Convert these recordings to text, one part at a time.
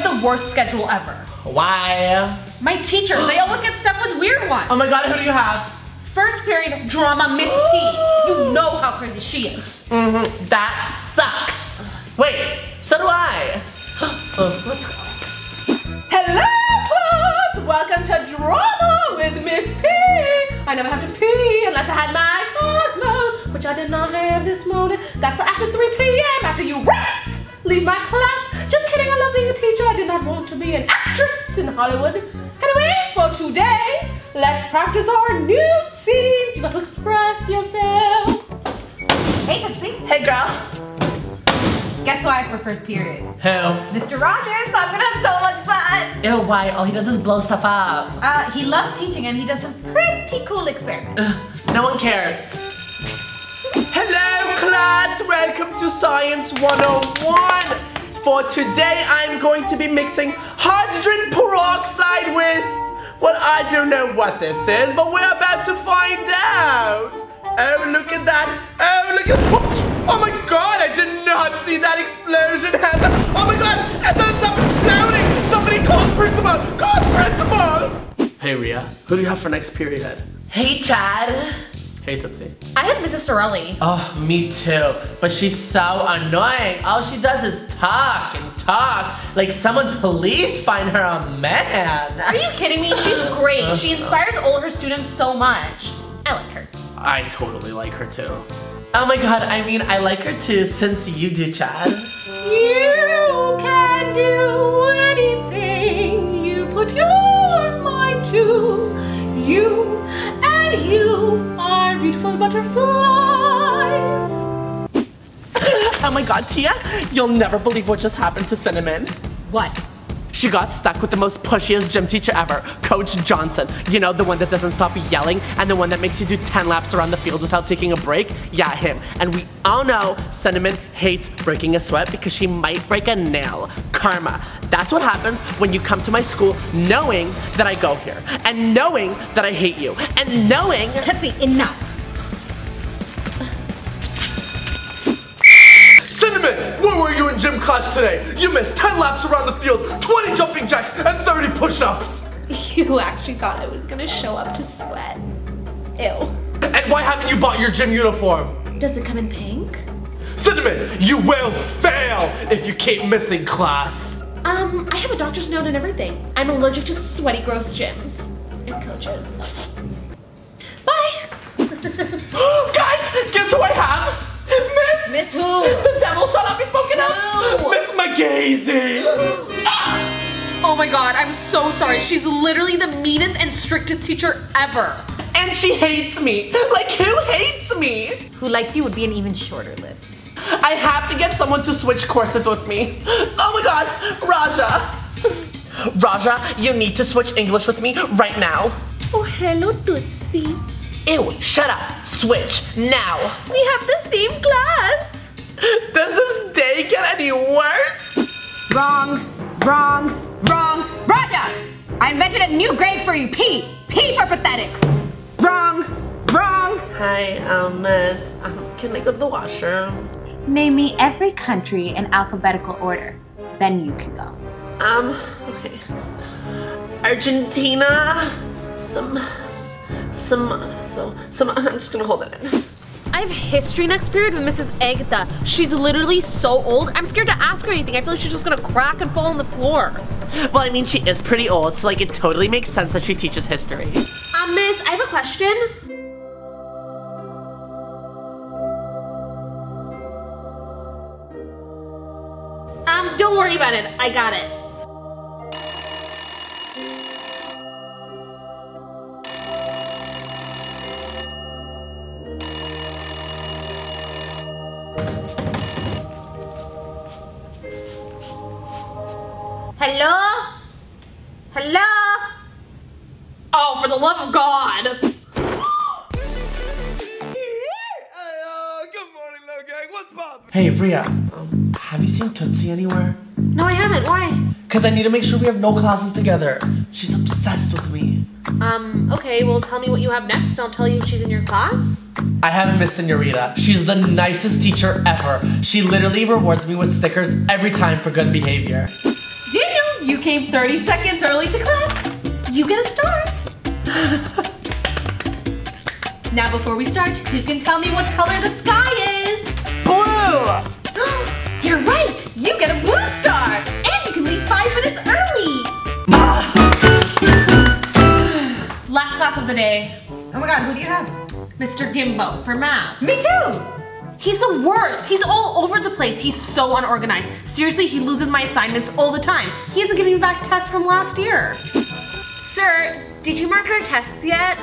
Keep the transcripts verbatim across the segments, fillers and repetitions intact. have the worst schedule ever. Why? My teachers, they always get stuck with weird ones. Oh my God, who do you have? First period drama, Miss P. You know how crazy she is. Mm-hmm. That sucks. Wait, so do I. Oh, let's go. Hello, class. Welcome to Drama with Miss P. I never have to pee unless I had my Cosmos, which I did not have this morning. That's after three P M after you rats leave my class. Just kidding. I love being a teacher. I did not want to be an actress in Hollywood. Anyways, for today, let's practice our nude scenes. You got to express yourself. Hey, touch me. Hey, girl. Guess who I have for first period? Who? Mister Rogers. I'm gonna have so much fun. Ew, why? All he does is blow stuff up. Uh, he loves teaching and he does some pretty cool experiments. Ugh, no one cares. Hello, class. Welcome to Science one oh one. For today, I'm going to be mixing hydrogen peroxide with... well, I don't know what this is, but we're about to find out. Oh, look at that. Oh, look at that. Oh my God, I did not see that explosion happen. Oh my God, and then something's exploding. Somebody call principal. Call principal. Hey, Rhea, who do you have for next period? Hey, Chad. Hey, Tootsie. I have Missus Sorelli. Oh, me too. But she's so annoying. All she does is talk and talk. Like, someone please find her a man. Are you kidding me? She's great. She inspires all her students so much. I like her. I totally like her too. Oh my God, I mean, I like her too since you do, Chad. You can do anything you put your mind to. You and you are beautiful butterflies. Oh my God, Tia, you'll never believe what just happened to Cinnamon. What? She got stuck with the most pushiest gym teacher ever, Coach Johnson. You know, the one that doesn't stop yelling and the one that makes you do ten laps around the field without taking a break? Yeah, him. And we all know Cinnamon hates breaking a sweat because she might break a nail. Karma. That's what happens when you come to my school knowing that I go here and knowing that I hate you and knowing... Tiffy, enough. Cinnamon, where were you in gym class today? You missed ten laps around the field, twenty jumping jacks, and thirty push-ups. You actually thought I was gonna show up to sweat. Ew. And why haven't you bought your gym uniform? Does it come in pink? Cinnamon, you will fail if you keep missing class. Um, I have a doctor's note and everything. I'm allergic to sweaty, gross gyms and coaches. Bye. Guys, guess who I have? Miss? Miss who? The devil, shut up, he's spoken up! Miss Magazy! Oh my God, I'm so sorry. She's literally the meanest and strictest teacher ever. And she hates me. Like, who hates me? Who likes you would be an even shorter list. I have to get someone to switch courses with me. Oh my God, Raja. Raja, you need to switch English with me right now. Oh, hello, Tootsie. Ew, shut up. Switch, now. We have the same class. Does this day get any worse? Wrong, wrong, wrong. Raja, I invented a new grade for you, P. P for pathetic. Wrong, wrong. Hi, um, miss, um, can I go to the washroom? Name me every country in alphabetical order. Then you can go. Um, okay. Argentina, some... Some, so, some, I'm just gonna hold it in. I have history next period with Missus Agatha. She's literally so old, I'm scared to ask her anything. I feel like she's just gonna crack and fall on the floor. Well, I mean, she is pretty old, so like it totally makes sense that she teaches history. Um, miss, I have a question. Um, don't worry about it, I got it. Hello? Hello? Oh, for the love of God. Hello. Good morning, Low Gang. What's up? Hey, Rhea. Um, have you seen Tootsie anywhere? No, I haven't. Why? Because I need to make sure we have no classes together. She's obsessed with me. Um, okay. Well, tell me what you have next. I'll tell you if she's in your class. I haven't missed Senorita. She's the nicest teacher ever. She literally rewards me with stickers every time for good behavior. Did you You came thirty seconds early to class. You get a star. Now before we start, you can tell me what color the sky is. Blue. You're right. You get a blue star. And you can leave five minutes early. Last class of the day. Oh my God, who do you have? Mister Gimbo for math. Me too. He's the worst. He's all over the place. He's so unorganized. Seriously, he loses my assignments all the time. He hasn't given me back tests from last year. Sir, did you mark our tests yet?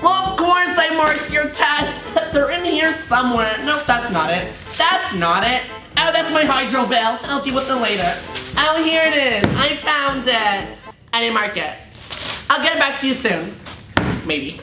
Well, of course I marked your tests. They're in here somewhere. Nope, that's not it. That's not it. Oh, that's my hydro bell. I'll deal with it later. Oh, here it is. I found it. I didn't mark it. I'll get it back to you soon. Maybe.